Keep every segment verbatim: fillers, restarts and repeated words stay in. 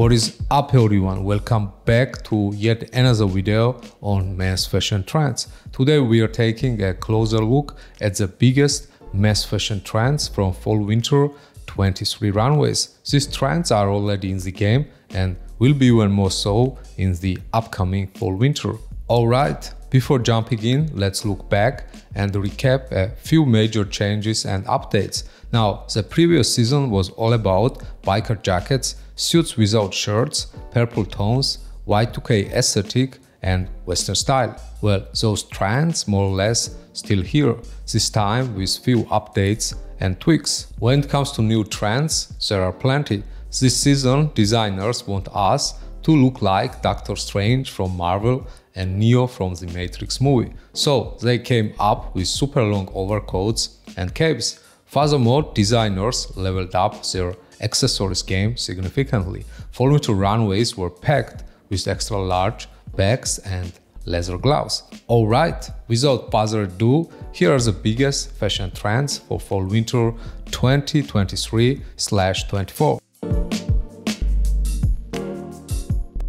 What is up, everyone? Welcome back to yet another video on men's fashion trends. Today we are taking a closer look at the biggest men's fashion trends from fall-winter twenty-three runways. These trends are already in the game and will be even more so in the upcoming fall-winter. Alright, before jumping in, let's look back and recap a few major changes and updates. Now, the previous season was all about biker jackets, suits without shirts, purple tones, Y two K aesthetic and Western style. Well, those trends more or less still here, this time with few updates and tweaks. When it comes to new trends, there are plenty. This season, designers want us to look like Doctor Strange from Marvel and Neo from the Matrix movie. So they came up with super long overcoats and capes. Furthermore, designers leveled up their accessories game significantly. Fall-winter runways were packed with extra large bags and leather gloves. Alright, without further ado, here are the biggest fashion trends for fall-winter twenty twenty-three twenty-four.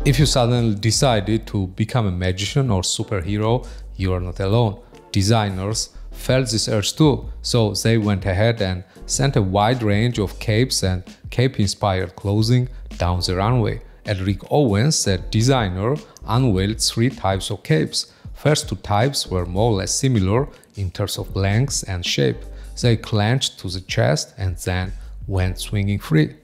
If you suddenly decided to become a magician or superhero, you are not alone. Designers felt this urge too, so they went ahead and sent a wide range of capes and cape-inspired clothing down the runway. At Rick Owens, the designer unveiled three types of capes. First two types were more or less similar in terms of length and shape. They clenched to the chest and then went swinging free.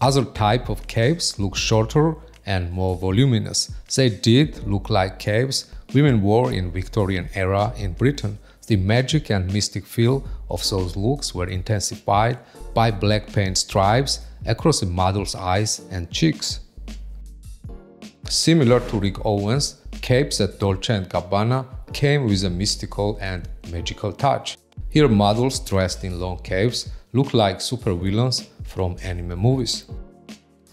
Other type of capes looked shorter and more voluminous. They did look like capes women wore in Victorian era in Britain. The magic and mystic feel of those looks were intensified by black paint stripes across the model's eyes and cheeks. Similar to Rick Owens, capes at Dolce and Gabbana came with a mystical and magical touch. Here models dressed in long capes look like supervillains from anime movies.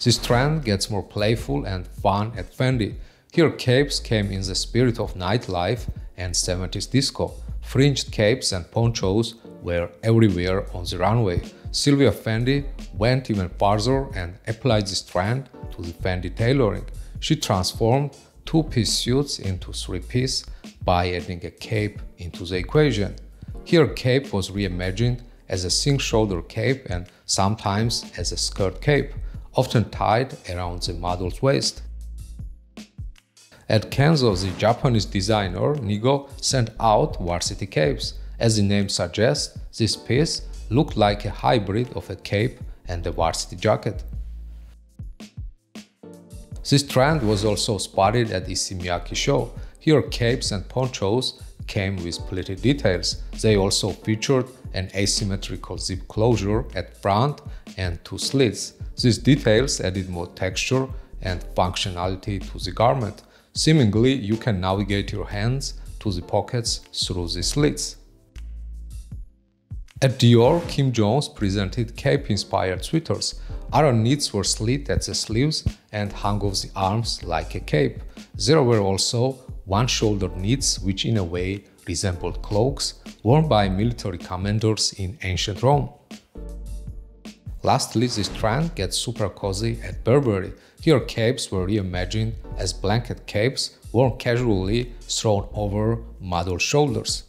This trend gets more playful and fun at Fendi. Here capes came in the spirit of nightlife and seventies disco. Fringed capes and ponchos were everywhere on the runway. Sylvia Fendi went even farther and applied this trend to the Fendi tailoring. She transformed two-piece suits into three-piece by adding a cape into the equation. Here cape was reimagined as a sink-shoulder cape and sometimes as a skirt cape, often tied around the model's waist. At Kenzo, the Japanese designer Nigo sent out varsity capes. As the name suggests, this piece looked like a hybrid of a cape and a varsity jacket. This trend was also spotted at Issey-Miyake show. Here capes and ponchos came with pleated details. They also featured an asymmetrical zip closure at front and two slits. These details added more texture and functionality to the garment. Seemingly, you can navigate your hands to the pockets through the slits. At Dior, Kim Jones presented cape-inspired sweaters. Iron knits were slit at the sleeves and hung off the arms like a cape. There were also one-shoulder knits, which in a way resembled cloaks worn by military commanders in ancient Rome. Lastly, this trend gets super cozy at Burberry. Here capes were reimagined as blanket capes worn casually thrown over model shoulders.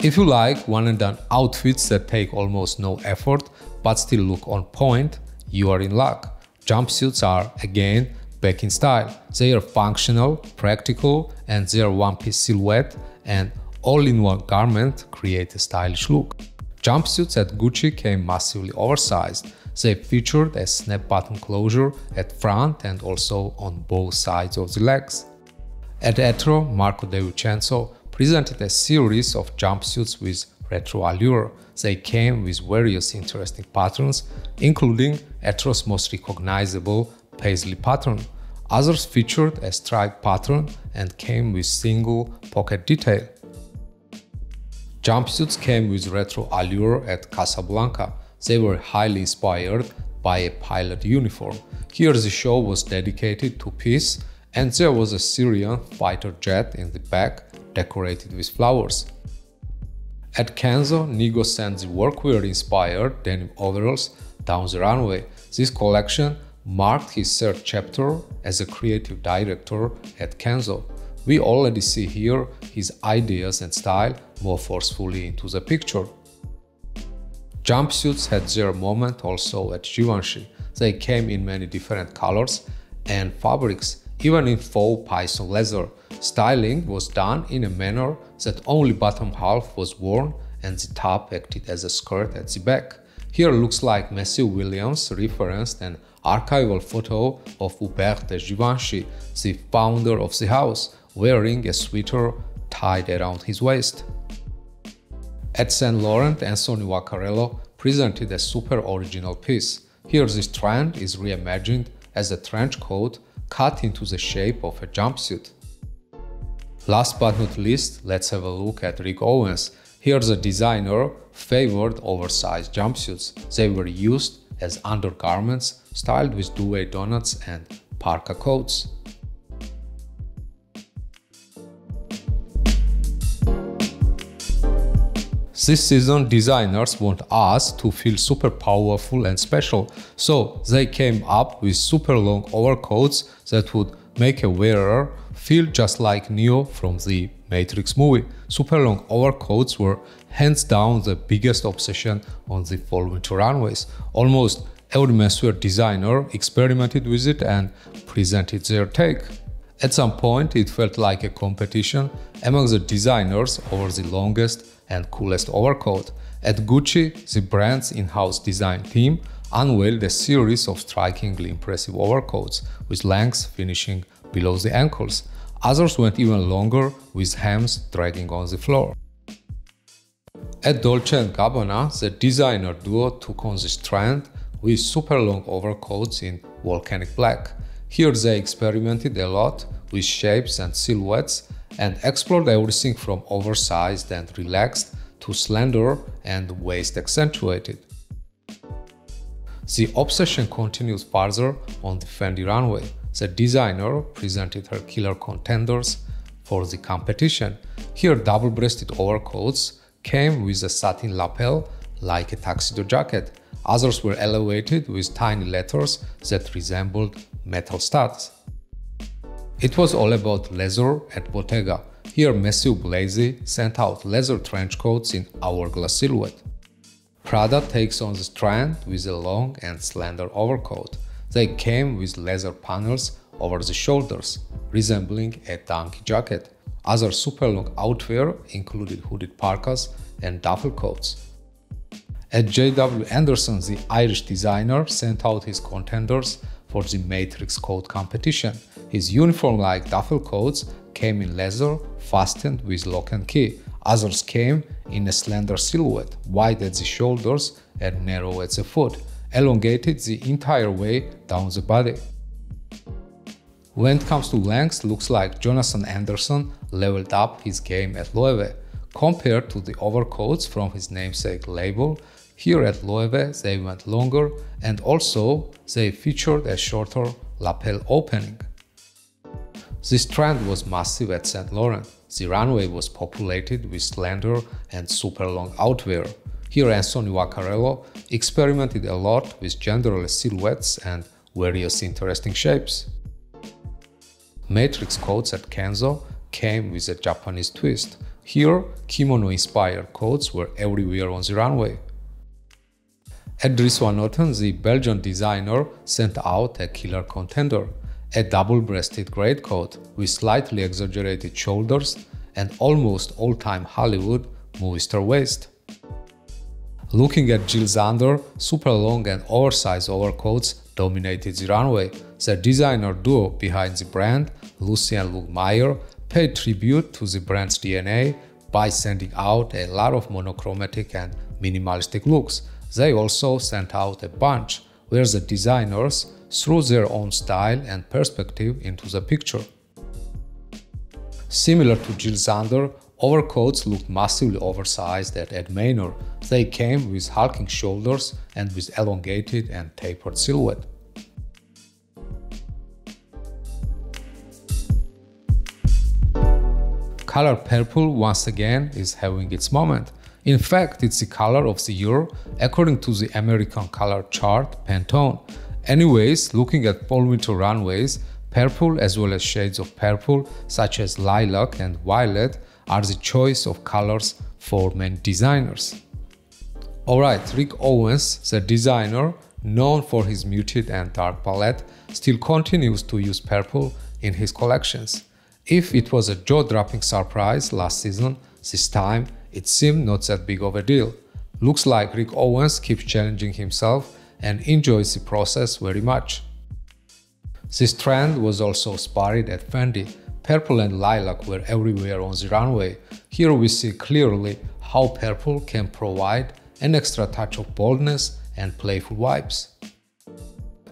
If you like one and done outfits that take almost no effort but still look on point, you are in luck. Jumpsuits are again back in style. They are functional, practical, and their one-piece silhouette and all-in-one garment create a stylish look. Jumpsuits at Gucci came massively oversized. They featured a snap-button closure at front and also on both sides of the legs. At Etro, Marco De Vincenzo presented a series of jumpsuits with retro allure. They came with various interesting patterns, including Etro's most recognizable paisley pattern. Others featured a striped pattern and came with single pocket detail. Jumpsuits came with retro allure at Casablanca. They were highly inspired by a pilot uniform. Here the show was dedicated to peace and there was a Syrian fighter jet in the back decorated with flowers. At Kenzo, Nigo sends workwear-inspired denim overalls down the runway. This collection marked his third chapter as a creative director at Kenzo. We already see here his ideas and style more forcefully into the picture. Jumpsuits had their moment also at Givenchy. They came in many different colors and fabrics, even in faux Python leather. Styling was done in a manner that only bottom half was worn and the top acted as a skirt at the back. Here looks like Matthew Williams referenced an archival photo of Hubert de Givenchy, the founder of the house, wearing a sweater tied around his waist. At Saint Laurent, Anthony Vaccarello presented a super original piece. Here this trend is reimagined as a trench coat cut into the shape of a jumpsuit. Last but not least, let's have a look at Rick Owens. Here the designer favored oversized jumpsuits. They were used as undergarments, styled with duvet donuts and parka coats. This season, designers want us to feel super powerful and special, so they came up with super long overcoats that would make a wearer feel just like Neo from the Matrix movie. Super long overcoats were hands down the biggest obsession on the fall-winter runways. Almost every menswear designer experimented with it and presented their take. At some point, it felt like a competition among the designers over the longest and coolest overcoat. At Gucci, the brand's in-house design team unveiled a series of strikingly impressive overcoats, with lengths finishing below the ankles. Others went even longer, with hems dragging on the floor. At Dolce and Gabbana, the designer duo took on this trend with super long overcoats in volcanic black. Here they experimented a lot with shapes and silhouettes, and explored everything from oversized and relaxed to slender and waist accentuated. The obsession continues farther on the Fendi runway. The designer presented her killer contenders for the competition. Here double-breasted overcoats came with a satin lapel like a tuxedo jacket. Others were elevated with tiny letters that resembled metal studs. It was all about leather at Bottega. Here Mathieu Blazy sent out leather trench coats in hourglass silhouette. Prada takes on the trend with a long and slender overcoat. They came with leather panels over the shoulders, resembling a donkey jacket. Other super long outwear included hooded parkas and duffel coats. At J W Anderson, the Irish designer sent out his contenders for the Matrix coat competition. His uniform-like duffel coats came in leather, fastened with lock and key. Others came in a slender silhouette, wide at the shoulders and narrow at the foot, elongated the entire way down the body. When it comes to length, looks like Jonathan Anderson leveled up his game at Loewe. Compared to the overcoats from his namesake label, here at Loewe they went longer, and also they featured a shorter lapel opening. This trend was massive at Saint Laurent. The runway was populated with slender and super long outwear. Here Anthony Vaccarello experimented a lot with genderless silhouettes and various interesting shapes. Matrix coats at Kenzo came with a Japanese twist. Here kimono-inspired coats were everywhere on the runway. At Dries Van Noten, the Belgian designer sent out a killer contender, a double-breasted greatcoat with slightly exaggerated shoulders and almost all-time Hollywood movie star waist. Looking at Jil Sander, super long and oversized overcoats dominated the runway. The designer duo behind the brand, Lucy and Luke Meyer, paid tribute to the brand's D N A by sending out a lot of monochromatic and minimalistic looks. They also sent out a bunch, where the designers threw their own style and perspective into the picture. Similar to Jil Sander, overcoats looked massively oversized at Ed Maynard. They came with hulking shoulders and with elongated and tapered silhouette. Color purple once again is having its moment. In fact, it's the color of the year according to the American color chart Pantone. Anyways, looking at fall-winter runways, purple as well as shades of purple such as lilac and violet are the choice of colors for many designers. Alright, Rick Owens, the designer known for his muted and dark palette, still continues to use purple in his collections. If it was a jaw-dropping surprise last season, this time it seemed not that big of a deal. Looks like Rick Owens keeps challenging himself and enjoys the process very much. This trend was also spotted at Fendi. Purple and lilac were everywhere on the runway. Here we see clearly how purple can provide an extra touch of boldness and playful vibes.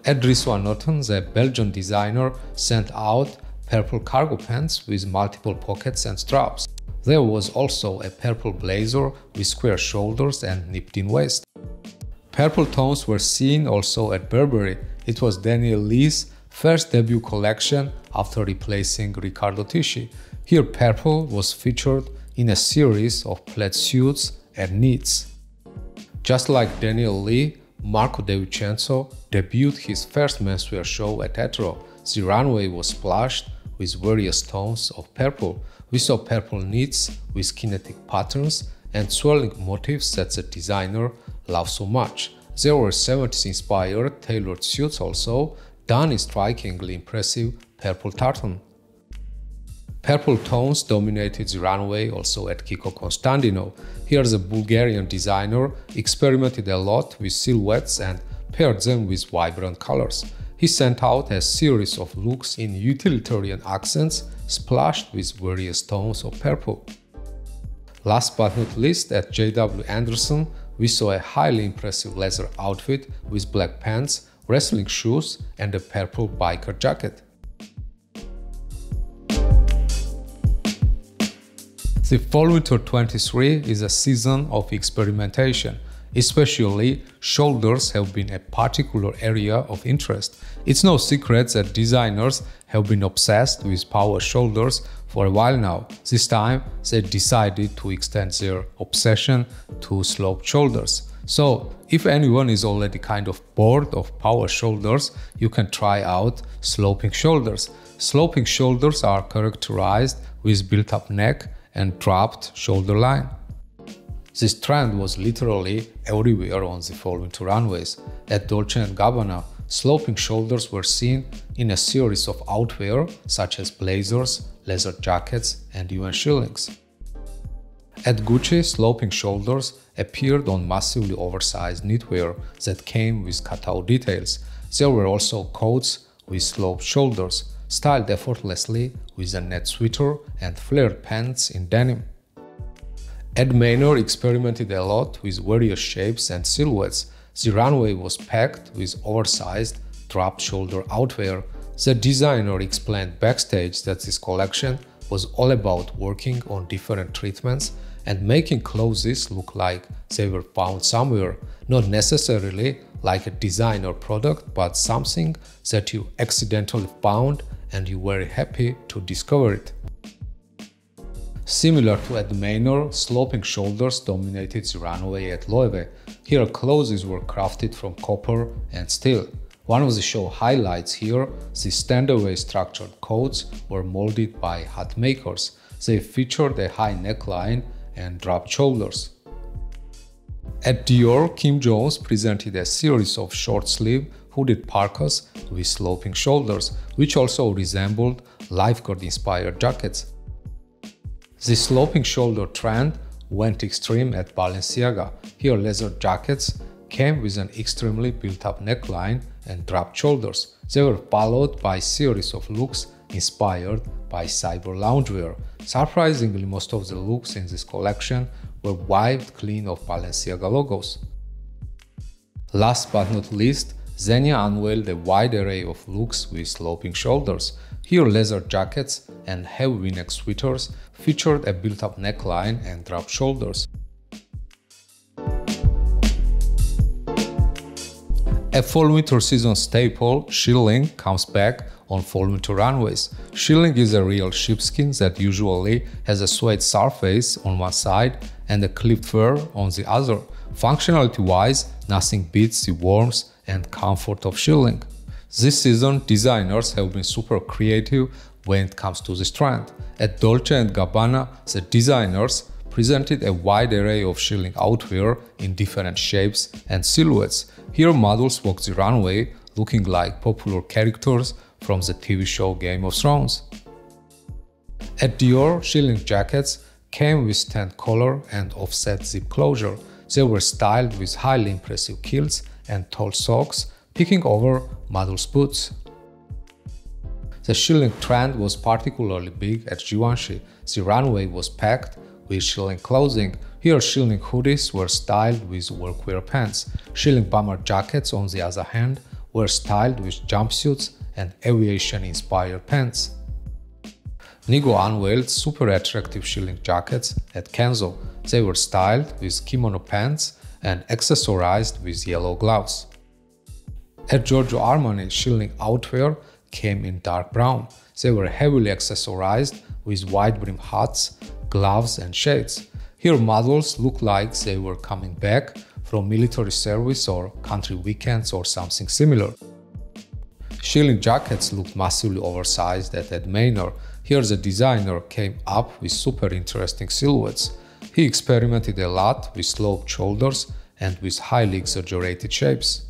Ed Van Noten, the Belgian designer, sent out purple cargo pants with multiple pockets and straps. There was also a purple blazer with square shoulders and nipped-in waist. Purple tones were seen also at Burberry. It was Daniel Lee's first debut collection after replacing Riccardo Tisci. Here purple was featured in a series of plaid suits and knits. Just like Daniel Lee, Marco De Vincenzo debuted his first menswear show at Etro. The runway was splashed with various tones of purple. We saw purple knits with kinetic patterns and swirling motifs that the designer loves so much. There were seventies-inspired tailored suits also, done in strikingly impressive purple tartan. Purple tones dominated the runway also at Kiko Kostadinov. Here the Bulgarian designer experimented a lot with silhouettes and paired them with vibrant colors. He sent out a series of looks in utilitarian accents splashed with various tones of purple. Last but not least, at J W Anderson, we saw a highly impressive leather outfit with black pants, wrestling shoes and a purple biker jacket. The Fall/Winter twenty-three is a season of experimentation. Especially, shoulders have been a particular area of interest. It's no secret that designers have been obsessed with power shoulders for a while now. This time, they decided to extend their obsession to sloped shoulders. So, if anyone is already kind of bored of power shoulders, you can try out sloping shoulders. Sloping shoulders are characterized with built-up neck and dropped shoulder line. This trend was literally everywhere on the fall-winter runways. At Dolce and Gabbana, sloping shoulders were seen in a series of outwear such as blazers, leather jackets and even shillings. At Gucci, sloping shoulders appeared on massively oversized knitwear that came with cutout details. There were also coats with sloped shoulders, styled effortlessly with a net sweater and flared pants in denim. Ed Maynard experimented a lot with various shapes and silhouettes. The runway was packed with oversized drop-shoulder outwear. The designer explained backstage that this collection was all about working on different treatments and making clothes look like they were found somewhere, not necessarily like a designer product, but something that you accidentally found and you were happy to discover it. Similar to Ed Maynard, sloping shoulders dominated the runway at Loewe. Here clothes were crafted from copper and steel. One of the show highlights here, the standaway structured coats were molded by hat makers. They featured a high neckline and dropped shoulders. At Dior, Kim Jones presented a series of short-sleeve hooded parkas with sloping shoulders, which also resembled lifeguard-inspired jackets. The sloping shoulder trend went extreme at Balenciaga. Here leather jackets came with an extremely built-up neckline and dropped shoulders. They were followed by a series of looks inspired by cyber loungewear. Surprisingly, most of the looks in this collection were wiped clean of Balenciaga logos. Last but not least, Zegna unveiled a wide array of looks with sloping shoulders. Here leather jackets and heavy neck sweaters featured a built-up neckline and dropped shoulders. A fall-winter season staple, shilling, comes back on volume to runways. Shilling is a real sheepskin that usually has a suede surface on one side and a clipped fur on the other. Functionality-wise, nothing beats the warmth and comfort of shilling. This season, designers have been super creative when it comes to this trend. At Dolce and Gabbana, the designers presented a wide array of shilling outwear in different shapes and silhouettes. Here, models walk the runway looking like popular characters from the T V show Game of Thrones. At Dior, shilling jackets came with tent collar and offset zip closure. They were styled with highly impressive kilts and tall socks, peeking over models' boots. The shilling trend was particularly big at Givenchy. The runway was packed with shilling clothing. Here, shilling hoodies were styled with workwear pants. Shilling bomber jackets, on the other hand, were styled with jumpsuits and aviation-inspired pants. Nigo unveiled super attractive shilling jackets at Kenzo. They were styled with kimono pants and accessorized with yellow gloves. At Giorgio Armani, shilling outwear came in dark brown. They were heavily accessorized with wide-brim hats, gloves and shades. Here, models looked like they were coming back from military service or country weekends or something similar. Shilling jackets looked massively oversized at Ed Maynard. Here, the designer came up with super interesting silhouettes. He experimented a lot with sloped shoulders and with highly exaggerated shapes.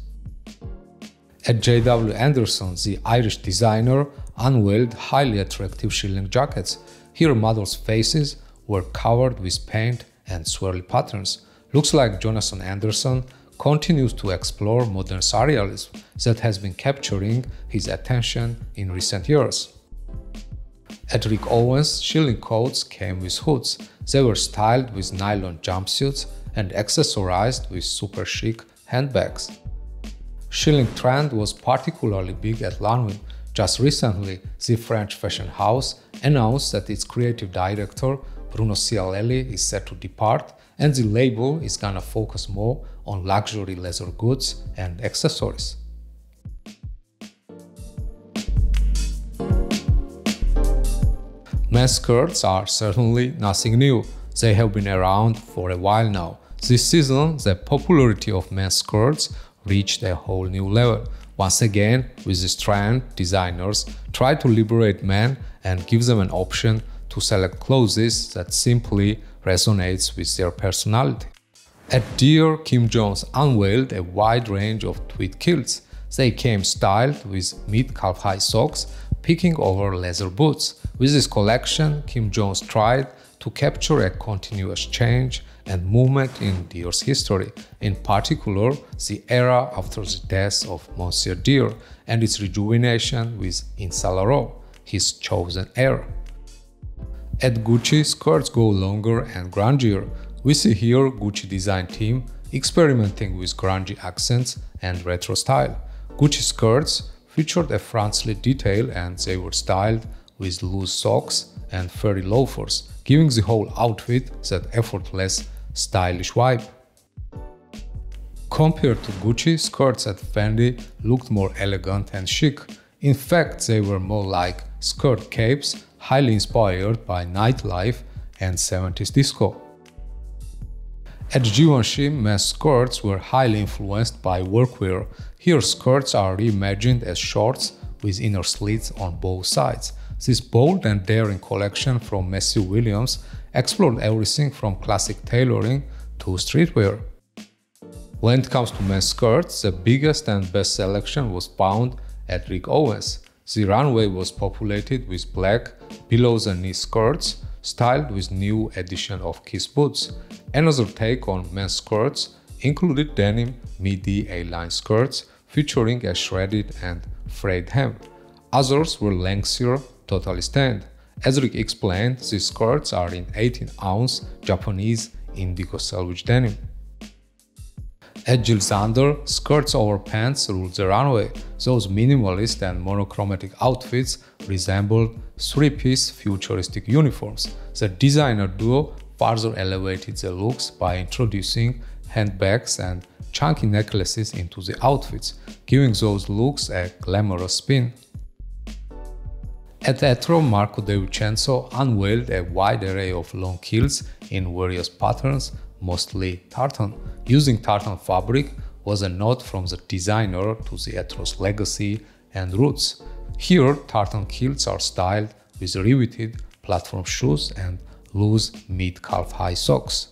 At J W Anderson, the Irish designer unveiled highly attractive shilling jackets. Here, models' faces were covered with paint and swirly patterns. Looks like Jonathan Anderson continues to explore modern surrealism that has been capturing his attention in recent years. At Rick Owens, shilling coats came with hoods. They were styled with nylon jumpsuits and accessorized with super chic handbags. Shilling trend was particularly big at Lanvin. Just recently, the French fashion house announced that its creative director Bruno Sialelli is set to depart, and the label is gonna focus more on luxury leather goods and accessories. Men's skirts are certainly nothing new. They have been around for a while now. This season, the popularity of men's skirts reached a whole new level. Once again, with this trend, designers try to liberate men and give them an option to select clothes that simply resonates with their personality. At Dior, Kim Jones unveiled a wide range of tweed kilts. They came styled with mid-calf-high socks, peeking over leather boots. With this collection, Kim Jones tried to capture a continuous change and movement in Dior's history, in particular the era after the death of Monsieur Dior and its rejuvenation with Saint Laurent, his chosen heir. At Gucci, skirts go longer and grungier. We see here Gucci design team experimenting with grungy accents and retro style. Gucci skirts featured a front slit detail and they were styled with loose socks and furry loafers, giving the whole outfit that effortless, stylish vibe. Compared to Gucci, skirts at Fendi looked more elegant and chic. In fact, they were more like skirt capes, highly inspired by nightlife and seventies disco. At Givenchy, men's skirts were highly influenced by workwear. Here, skirts are reimagined as shorts with inner slits on both sides. This bold and daring collection from Matthew Williams explored everything from classic tailoring to streetwear. When it comes to men's skirts, the biggest and best selection was found at Rick Owens. The runway was populated with black, below-the-knee skirts styled with new edition of Kiss boots. Another take on men's skirts included denim midi A-line skirts featuring a shredded and frayed hem. Others were lengthier, totally tanned. As Rick explained, these skirts are in eighteen ounce Japanese indigo selvage denim. At Jil Sander, skirts over pants ruled the runway. Those minimalist and monochromatic outfits resembled three-piece futuristic uniforms. The designer duo further elevated the looks by introducing handbags and chunky necklaces into the outfits, giving those looks a glamorous spin. At Etro, Marco De Vincenzo unveiled a wide array of long heels in various patterns, mostly tartan. Using tartan fabric was a nod from the designer to the Etro's legacy and roots. Here, tartan heels are styled with riveted platform shoes and loose mid-calf-high socks.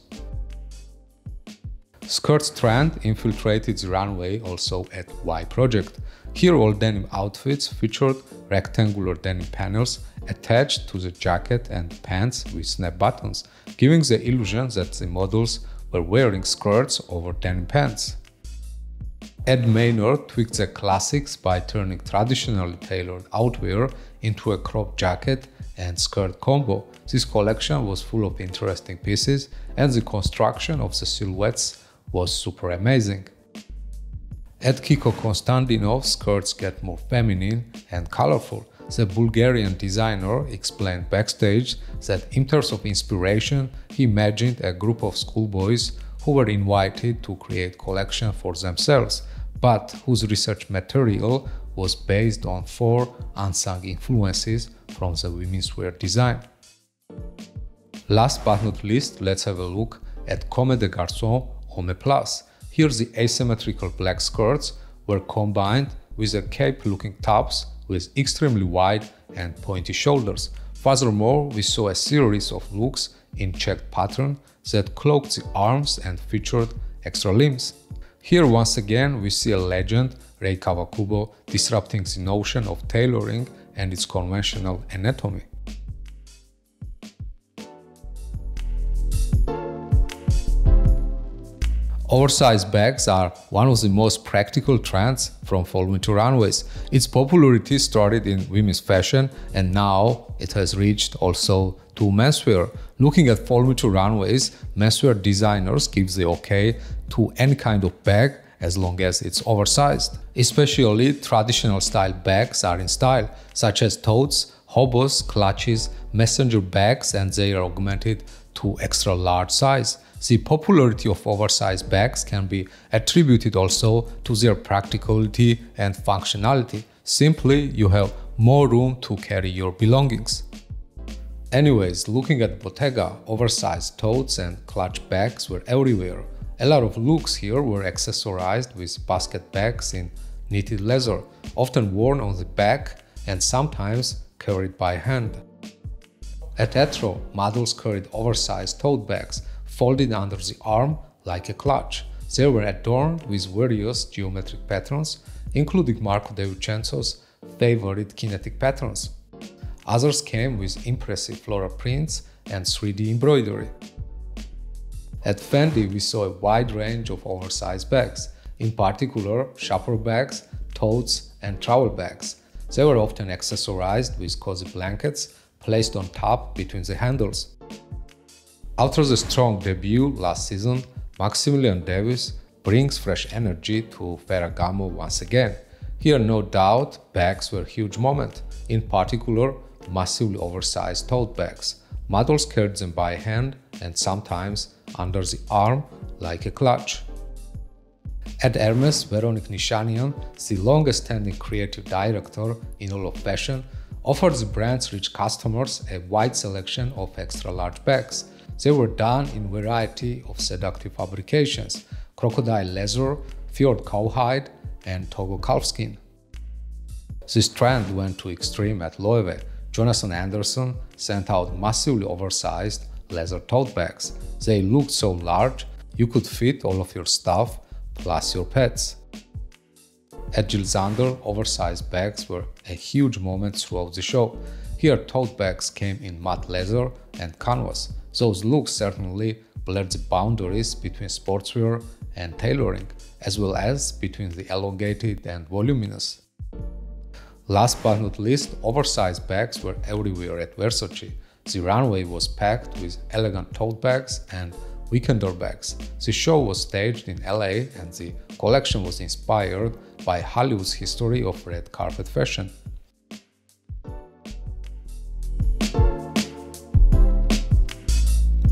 Skirts trend infiltrated the runway also at Y Project. Here all denim outfits featured rectangular denim panels attached to the jacket and pants with snap buttons, giving the illusion that the models were wearing skirts over denim pants. Ed Maynard tweaked the classics by turning traditionally tailored outwear into a crop jacket and skirt combo. This collection was full of interesting pieces and the construction of the silhouettes was super amazing. At Kiko Kostadinov, skirts get more feminine and colorful. The Bulgarian designer explained backstage that in terms of inspiration, he imagined a group of schoolboys who were invited to create collection for themselves, but whose research material was based on four unsung influences from the women's wear design. Last but not least, let's have a look at Comme des Garçons Homme Plus. Here the asymmetrical black skirts were combined with a cape-looking tops with extremely wide and pointy shoulders. Furthermore, we saw a series of looks in checked pattern that cloaked the arms and featured extra limbs. Here once again we see a legend, Rei Kawakubo, disrupting the notion of tailoring and its conventional anatomy. Oversized bags are one of the most practical trends from fall-winter runways. Its popularity started in women's fashion and now it has reached also to menswear. Looking at fall-winter runways, menswear designers give the okay to any kind of bag as long as it's oversized. Especially traditional style bags are in style, such as totes, hobos, clutches, messenger bags, and they are augmented to extra large size. The popularity of oversized bags can be attributed also to their practicality and functionality. Simply, you have more room to carry your belongings. Anyways, looking at Bottega, oversized totes and clutch bags were everywhere. A lot of looks here were accessorized with basket bags in knitted leather, often worn on the back and sometimes carried by hand. At Etro, models carried oversized tote bags, folded under the arm like a clutch. They were adorned with various geometric patterns, including Marco De Vincenzo's favorite kinetic patterns. Others came with impressive floral prints and three D embroidery. At Fendi, we saw a wide range of oversized bags, in particular shopper bags, totes, and travel bags. They were often accessorized with cozy blankets placed on top between the handles. After the strong debut last season, Maximilian Davis brings fresh energy to Ferragamo once again. Here, no doubt, bags were a huge moment, in particular, massively oversized tote bags. Models carried them by hand and sometimes under the arm like a clutch. At Hermes, Veronique Nishanian, the longest-standing creative director in all of fashion, offered the brand's rich customers a wide selection of extra-large bags. They were done in a variety of seductive fabrications: crocodile leather, fjord cowhide, and Togo calfskin. This trend went to extreme at Loewe. Jonathan Anderson sent out massively oversized leather tote bags. They looked so large, you could fit all of your stuff plus your pets. At Jil Sander, oversized bags were a huge moment throughout the show. Here, tote bags came in matte leather and canvas. Those looks certainly blurred the boundaries between sportswear and tailoring, as well as between the elongated and voluminous. Last but not least, oversized bags were everywhere at Versace. The runway was packed with elegant tote bags and weekender bags. The show was staged in L A and the collection was inspired by Hollywood's history of red carpet fashion.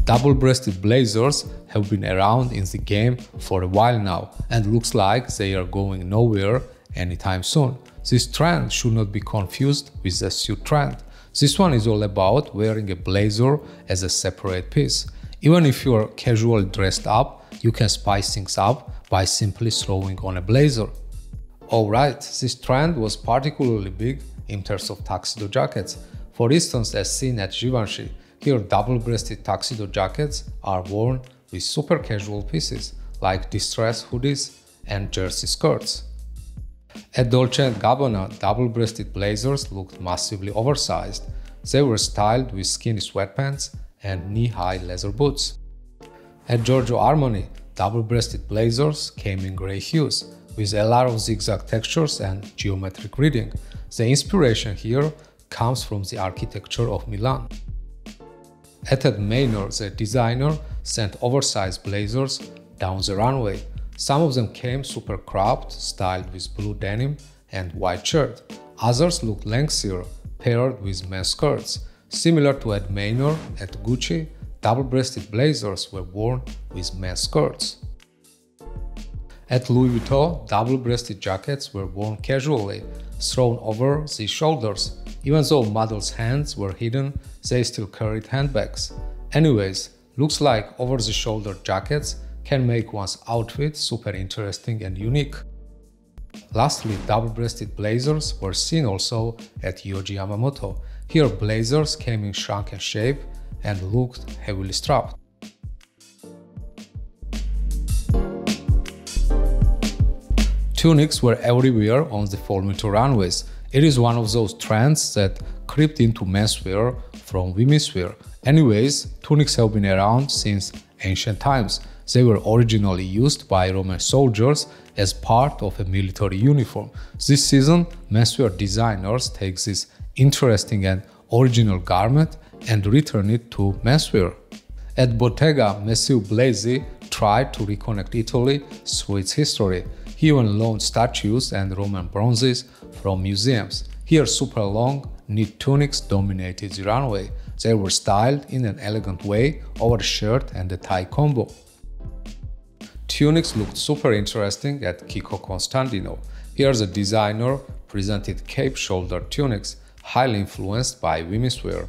Double-breasted blazers have been around in the game for a while now and looks like they are going nowhere anytime soon. This trend should not be confused with the suit trend. This one is all about wearing a blazer as a separate piece. Even if you're casually dressed up, you can spice things up by simply throwing on a blazer. Alright, this trend was particularly big in terms of tuxedo jackets. For instance, as seen at Givenchy, here double-breasted tuxedo jackets are worn with super casual pieces like distressed hoodies and jersey skirts. At Dolce and Gabbana, double-breasted blazers looked massively oversized. They were styled with skinny sweatpants and knee-high leather boots. At Giorgio Armani, double-breasted blazers came in grey hues, with a lot of zigzag textures and geometric reading. The inspiration here comes from the architecture of Milan. At Ed Maynard, the designer sent oversized blazers down the runway. Some of them came super cropped, styled with blue denim and white shirt. Others looked lengthier, paired with men's skirts. Similar to Ed Maynard at Gucci, double-breasted blazers were worn with men's skirts. At Louis Vuitton, double-breasted jackets were worn casually, thrown over the shoulders. Even though models' hands were hidden, they still carried handbags. Anyways, looks like over-the-shoulder jackets can make one's outfit super interesting and unique. Lastly, double-breasted blazers were seen also at Yohji Yamamoto. Here blazers came in shrunken shape and looked heavily strapped. Tunics were everywhere on the fall winter runways. It is one of those trends that crept into menswear from womenswear. Anyways, tunics have been around since ancient times. They were originally used by Roman soldiers as part of a military uniform. This season, menswear designers take this interesting and original garment and return it to menswear. At Bottega, Matthieu Blazy tried to reconnect Italy through its history. He even loaned statues and Roman bronzes from museums. Here, super long, knit tunics dominated the runway. They were styled in an elegant way over a shirt and a tie combo. Tunics looked super interesting at Kiko Kostadinov. Here the designer presented cape-shoulder tunics, highly influenced by women's wear.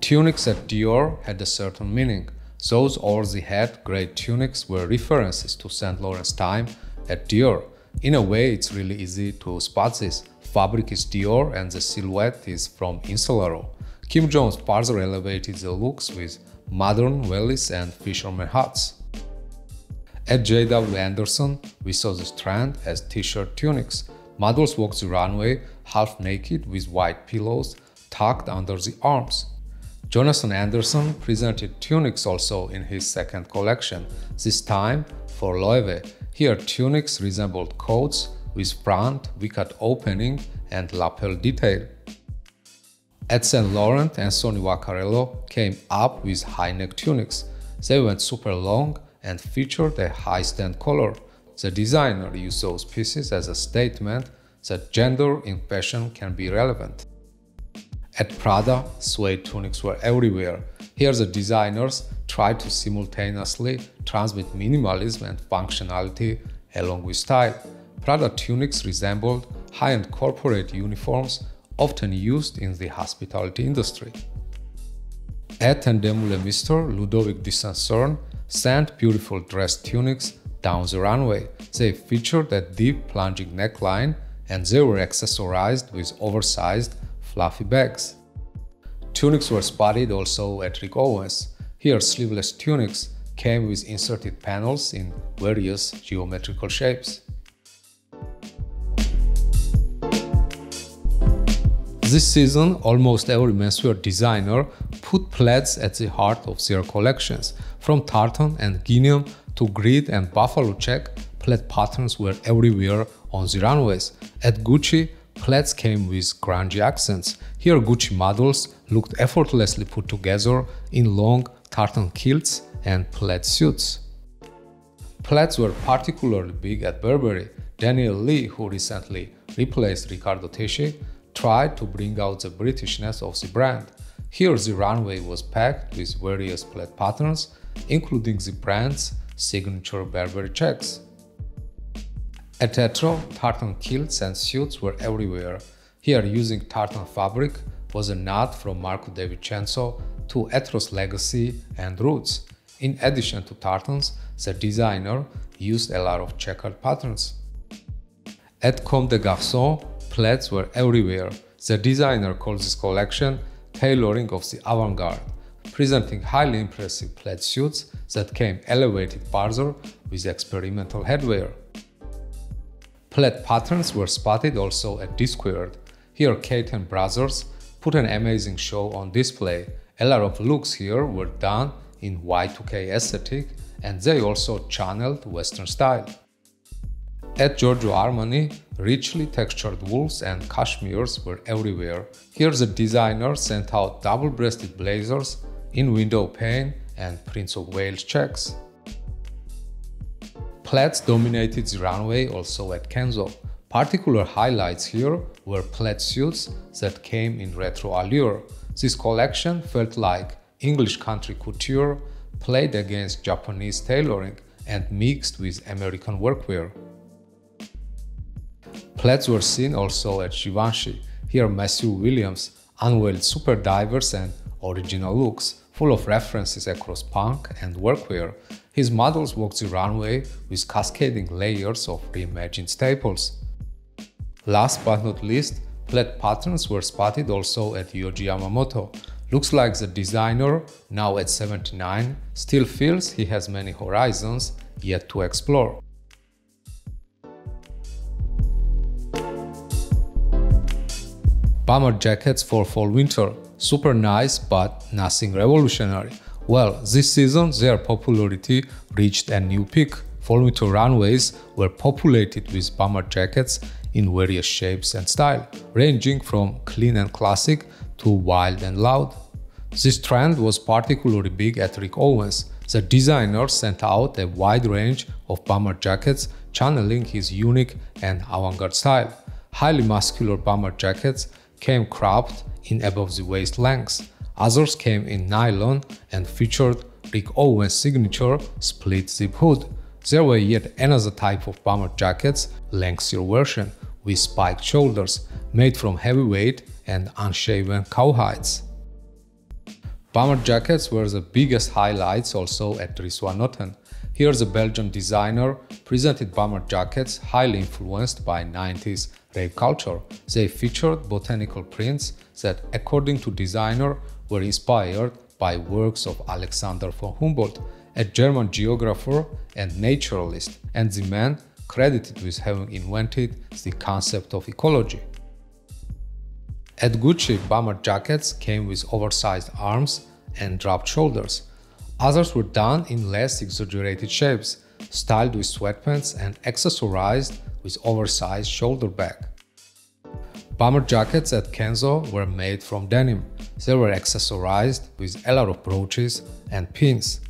Tunics at Dior had a certain meaning. Those over the head grey tunics were references to Saint Laurent's time at Dior. In a way, it's really easy to spot this. Fabric is Dior and the silhouette is from Insolaro. Kim Jones further elevated the looks with modern wellies and fisherman hats. At J W Anderson, we saw this trend as t-shirt tunics. Models walked the runway half naked with white pillows tucked under the arms. Jonathan Anderson presented tunics also in his second collection, this time for Loewe. Here tunics resembled coats with front, V-cut opening and lapel detail. At Saint Laurent, Anthony Vaccarello came up with high-neck tunics. They went super long and featured a high-stand collar. The designer used those pieces as a statement that gender in fashion can be relevant. At Prada, suede tunics were everywhere. Here the designers tried to simultaneously transmit minimalism and functionality along with style. Prada tunics resembled high-end corporate uniforms often used in the hospitality industry. At Tandem Le Mister, Ludovic de Saint-Cernin sent beautiful dress tunics down the runway. They featured a deep plunging neckline and they were accessorized with oversized fluffy bags. Tunics were spotted also at Rick Owens. Here sleeveless tunics came with inserted panels in various geometrical shapes. This season, almost every menswear designer put plaids at the heart of their collections. From tartan and gingham to grid and buffalo check, plaid patterns were everywhere on the runways. At Gucci, plaids came with grungy accents. Here Gucci models looked effortlessly put together in long tartan kilts and plaid suits. Plaids were particularly big at Burberry. Daniel Lee, who recently replaced Riccardo Tisci, tried to bring out the Britishness of the brand. Here the runway was packed with various plaid patterns, including the brand's signature Burberry checks. At Etro, tartan kilts and suits were everywhere. Here using tartan fabric was a nod from Marco De Vincenzo to Etro's legacy and roots. In addition to tartans, the designer used a lot of checkered patterns. At Comme des Garçons, plaids were everywhere. The designer calls this collection tailoring of the avant-garde, presenting highly impressive plaid suits that came elevated further with experimental headwear. Plaid patterns were spotted also at D-Squared. Here Caton Brothers put an amazing show on display. A lot of looks here were done in Y two K aesthetic, and they also channeled Western style. At Giorgio Armani, richly textured wools and cashmeres were everywhere. Here the designer sent out double-breasted blazers in window pane and Prince of Wales checks. Plaids dominated the runway also at Kenzo. Particular highlights here were plaid suits that came in retro allure. This collection felt like English country couture played against Japanese tailoring and mixed with American workwear. Plaids were seen also at Givenchy. Here Matthew Williams unveiled super diverse and original looks, full of references across punk and workwear. His models walked the runway with cascading layers of reimagined staples. Last but not least, plaid patterns were spotted also at Yohji Yamamoto. Looks like the designer, now at seventy-nine, still feels he has many horizons yet to explore. Bomber jackets for fall-winter, super nice but nothing revolutionary. Well, this season their popularity reached a new peak. Fall-winter runways were populated with bomber jackets in various shapes and style, ranging from clean and classic to wild and loud. This trend was particularly big at Rick Owens. The designer sent out a wide range of bomber jackets, channeling his unique and avant-garde style. Highly muscular bomber jackets came cropped in above-the-waist lengths. Others came in nylon and featured Rick Owens' signature split-zip hood. There were yet another type of bomber jackets, lengthier version, with spiked shoulders, made from heavyweight and unshaven cowhides. Bomber jackets were the biggest highlights also at Dries Van Noten. Here the Belgian designer presented bomber jackets highly influenced by nineties rave culture. They featured botanical prints that, according to designer, were inspired by works of Alexander von Humboldt, a German geographer and naturalist, and the man credited with having invented the concept of ecology. At Gucci, bomber jackets came with oversized arms and dropped shoulders. Others were done in less exaggerated shapes, styled with sweatpants and accessorized with oversized shoulder bag. Bomber jackets at Kenzo were made from denim. They were accessorized with a lot of brooches and pins.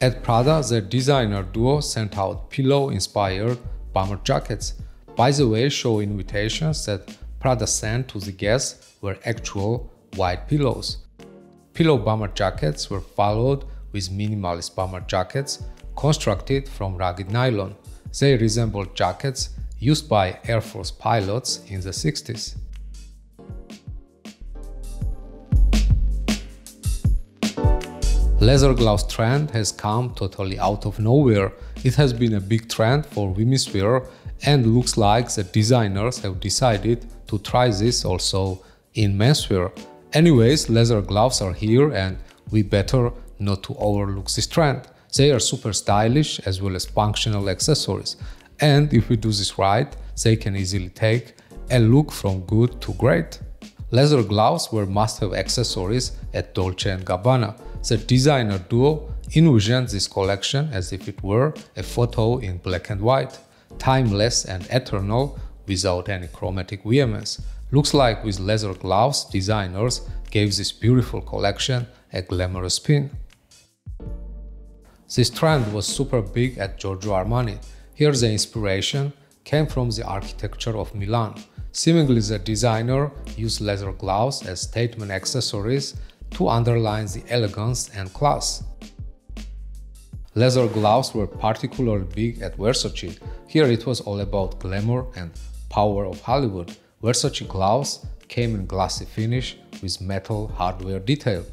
At Prada, their designer duo sent out pillow-inspired bomber jackets. By the way, show invitations that Prada sent to the guests were actual white pillows. Pillow bomber jackets were followed with minimalist bomber jackets constructed from rugged nylon. They resembled jackets used by Air Force pilots in the sixties. Leather gloves trend has come totally out of nowhere. It has been a big trend for women's wear and looks like the designers have decided to try this also in menswear. Anyways, leather gloves are here and we better not to overlook this trend. They are super stylish as well as functional accessories, and if we do this right, they can easily take a look from good to great. Leather gloves were must-have accessories at Dolce and Gabbana. The designer duo envisioned this collection as if it were a photo in black and white, timeless and eternal without any chromatic vehemence. Looks like with leather gloves, designers gave this beautiful collection a glamorous spin. This trend was super big at Giorgio Armani. Here the inspiration came from the architecture of Milan. Seemingly the designer used leather gloves as statement accessories to underline the elegance and class. Leather gloves were particularly big at Versace. Here it was all about glamour and power of Hollywood. Versace gloves came in glossy finish with metal hardware detail.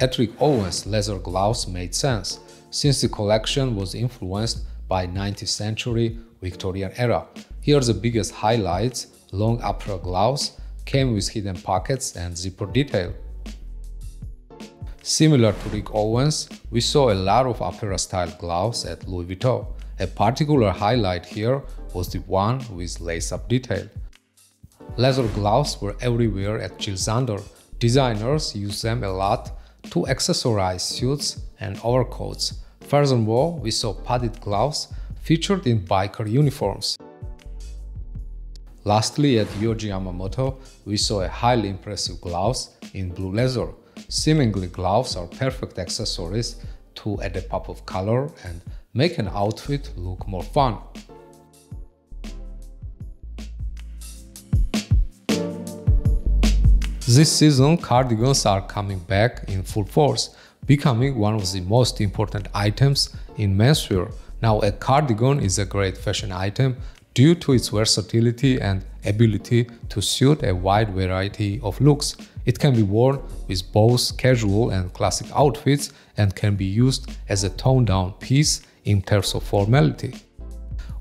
At Rick Owens, leather gloves made sense, since the collection was influenced by nineteenth century Victorian era. Here are the biggest highlights: long upper gloves came with hidden pockets and zipper detail. Similar to Rick Owens, we saw a lot of opera-style gloves at Louis Vuitton. A particular highlight here was the one with lace-up detail. Leather gloves were everywhere at Jil Sander. Designers use them a lot to accessorize suits and overcoats. Furthermore, we saw padded gloves featured in biker uniforms. Lastly, at Yohji Yamamoto, we saw a highly impressive gloves in blue leather. Seemingly, gloves are perfect accessories to add a pop of color and make an outfit look more fun. This season, cardigans are coming back in full force, becoming one of the most important items in menswear. Now, a cardigan is a great fashion item due to its versatility and ability to suit a wide variety of looks. It can be worn with both casual and classic outfits and can be used as a toned-down piece in terms of formality.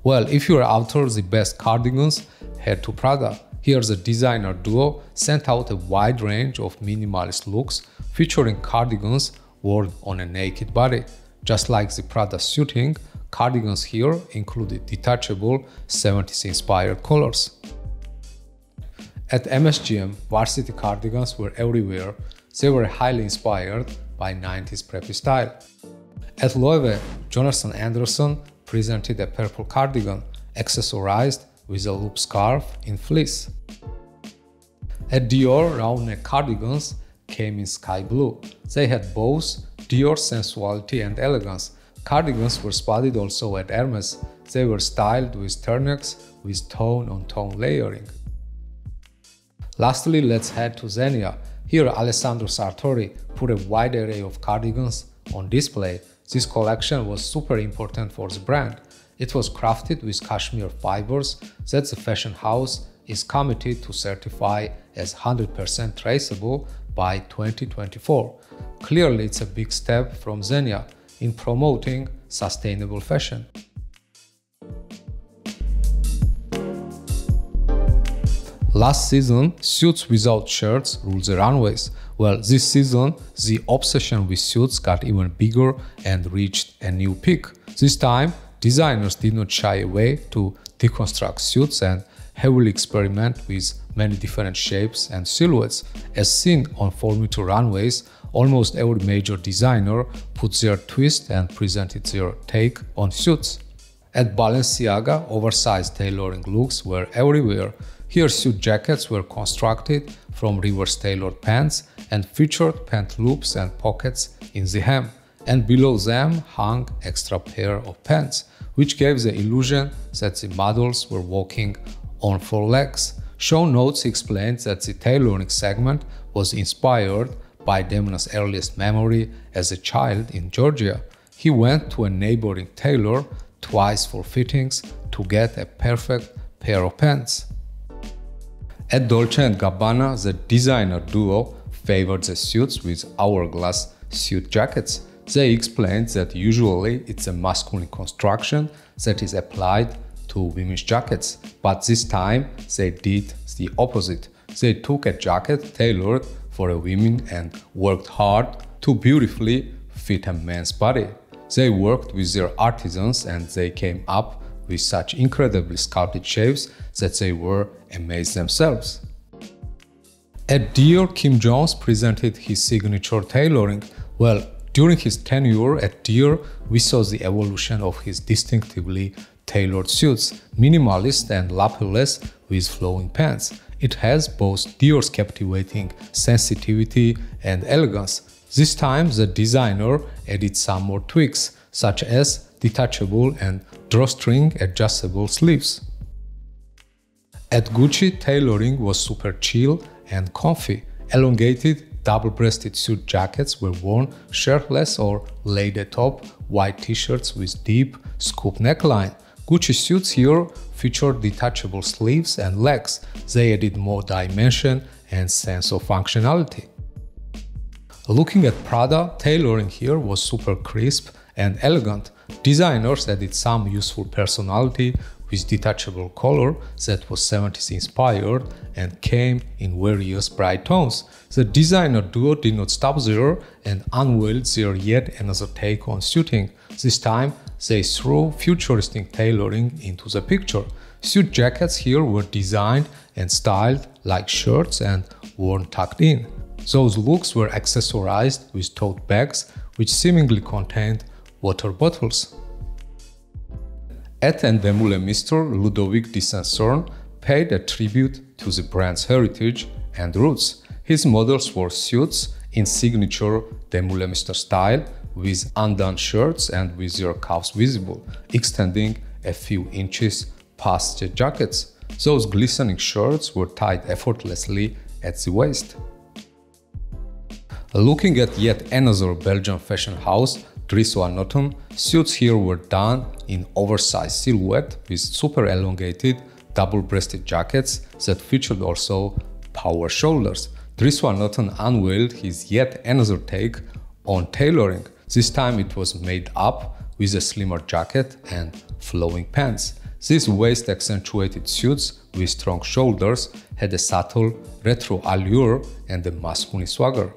Well, if you are after the best cardigans, head to Prada. Here the designer duo sent out a wide range of minimalist looks featuring cardigans worn on a naked body. Just like the Prada suiting, cardigans here included detachable seventies-inspired collars. At M S G M, varsity cardigans were everywhere. They were highly inspired by nineties preppy style. At Loewe, Jonathan Anderson presented a purple cardigan, accessorized with a loop scarf in fleece. At Dior, round-neck cardigans came in sky blue. They had both Dior's sensuality and elegance. Cardigans were spotted also at Hermes. They were styled with turnecks with tone-on-tone layering. Lastly, let's head to Zegna. Here, Alessandro Sartori put a wide array of cardigans on display. This collection was super important for the brand. It was crafted with cashmere fibers that the fashion house is committed to certify as one hundred percent traceable by twenty twenty-four. Clearly, it's a big step from Zegna in promoting sustainable fashion. Last season, suits without shirts ruled the runways. Well, this season, the obsession with suits got even bigger and reached a new peak. This time, designers did not shy away to deconstruct suits and heavily experiment with many different shapes and silhouettes. As seen on Formula two runways, almost every major designer put their twist and presented their take on suits. At Balenciaga, oversized tailoring looks were everywhere. Here, suit jackets were constructed from reverse tailored pants and featured pant loops and pockets in the hem. And below them hung extra pair of pants, which gave the illusion that the models were walking on four legs. Show notes explained that the tailoring segment was inspired by Damona's earliest memory as a child in Georgia. He went to a neighboring tailor twice for fittings to get a perfect pair of pants. At Dolce and Gabbana, the designer duo favored the suits with hourglass suit jackets. They explained that usually it's a masculine construction that is applied to women's jackets, but this time they did the opposite. They took a jacket tailored for a woman and worked hard to beautifully fit a man's body. They worked with their artisans and they came up with such incredibly sculpted shapes that they were amazed themselves. At Dior, Kim Jones presented his signature tailoring. Well, during his tenure at Dior, we saw the evolution of his distinctively tailored suits, minimalist and lapel-less with flowing pants. It has both Dior's captivating sensitivity and elegance. This time, the designer added some more tweaks, such as detachable and drawstring adjustable sleeves. At Gucci, tailoring was super chill and comfy, elongated, double-breasted suit jackets were worn shirtless or laid atop white t-shirts with deep scoop neckline. Gucci suits here feature detachable sleeves and legs. They added more dimension and sense of functionality. Looking at Prada, tailoring here was super crisp and elegant. Designers added some useful personality with detachable color that was seventies inspired and came in various bright tones. The designer duo did not stop there and unveiled their yet another take on suiting. This time they threw futuristic tailoring into the picture. Suit jackets here were designed and styled like shirts and worn tucked in. Those looks were accessorized with tote bags, which seemingly contained water bottles. At and de Meulemeester, Ludovic de Sancerre paid a tribute to the brand's heritage and roots. His models wore suits in signature de Meulemeester style, with undone shirts and with their cuffs visible, extending a few inches past the jackets. Those glistening shirts were tied effortlessly at the waist. Looking at yet another Belgian fashion house, Dries Van Noten, suits here were done in oversized silhouette with super elongated double-breasted jackets that featured also power shoulders. Dries Van Noten unveiled his yet another take on tailoring. This time it was made up with a slimmer jacket and flowing pants. These waist-accentuated suits with strong shoulders had a subtle retro allure and a masculine swagger.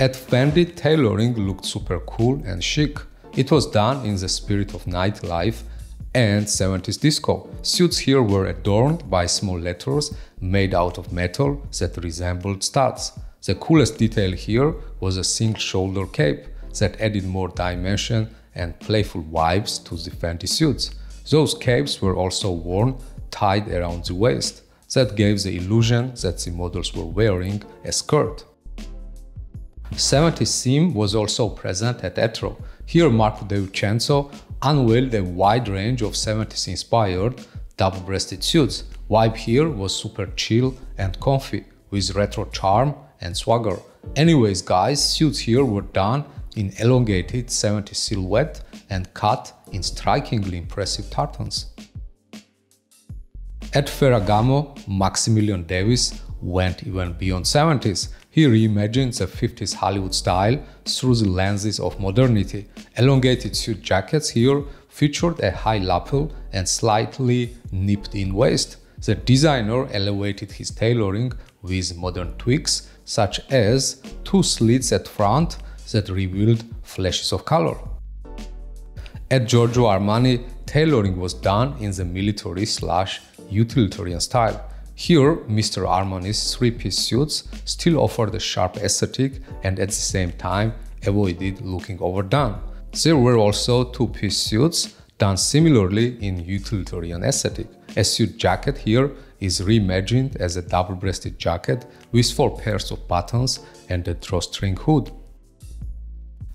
At Fendi, tailoring looked super cool and chic. It was done in the spirit of nightlife and seventies disco. Suits here were adorned by small letters made out of metal that resembled studs. The coolest detail here was a single shoulder cape that added more dimension and playful vibes to the Fendi suits. Those capes were also worn tied around the waist. That gave the illusion that the models were wearing a skirt. seventies theme was also present at Etro. Here Marco De Vincenzo unveiled a wide range of seventies inspired double-breasted suits. Vibe here was super chill and comfy with retro charm and swagger. Anyways guys, suits here were done in elongated seventies silhouette and cut in strikingly impressive tartans. At Ferragamo, Maximilian Davis went even beyond seventies. He reimagines the fifties Hollywood style through the lenses of modernity. Elongated suit jackets here featured a high lapel and slightly nipped-in waist. The designer elevated his tailoring with modern tweaks, such as two slits at front that revealed flashes of color. At Giorgio Armani, tailoring was done in the military-slash-utilitarian style. Here, Mister Armani's three-piece suits still offered a sharp aesthetic and at the same time avoided looking overdone. There were also two-piece suits done similarly in utilitarian aesthetic. A suit jacket here is reimagined as a double-breasted jacket with four pairs of buttons and a drawstring hood.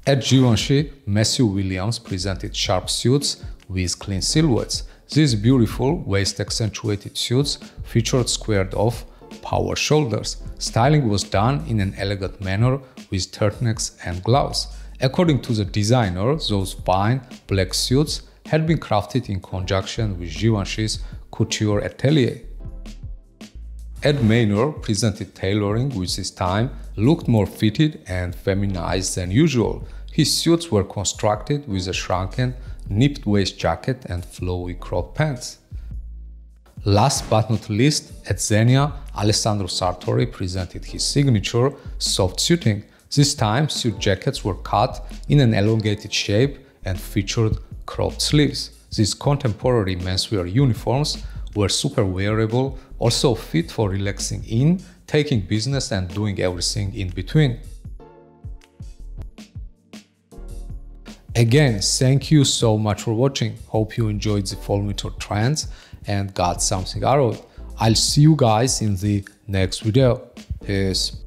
At Givenchy, Matthew Williams presented sharp suits with clean silhouettes. These beautiful waist-accentuated suits featured squared-off power shoulders. Styling was done in an elegant manner with turtlenecks and gloves. According to the designer, those fine black suits had been crafted in conjunction with Givenchy's couture atelier. Ed Maynard presented tailoring which this time looked more fitted and feminized than usual. His suits were constructed with a shrunken nipped waist jacket and flowy cropped pants. Last but not least, at Zegna, Alessandro Sartori presented his signature soft suiting. This time, suit jackets were cut in an elongated shape and featured cropped sleeves. These contemporary menswear uniforms were super wearable, also fit for relaxing in, taking business and doing everything in between. Again, thank you so much for watching. Hope you enjoyed the fall/winter trends and got something out of it. I'll see you guys in the next video. Peace.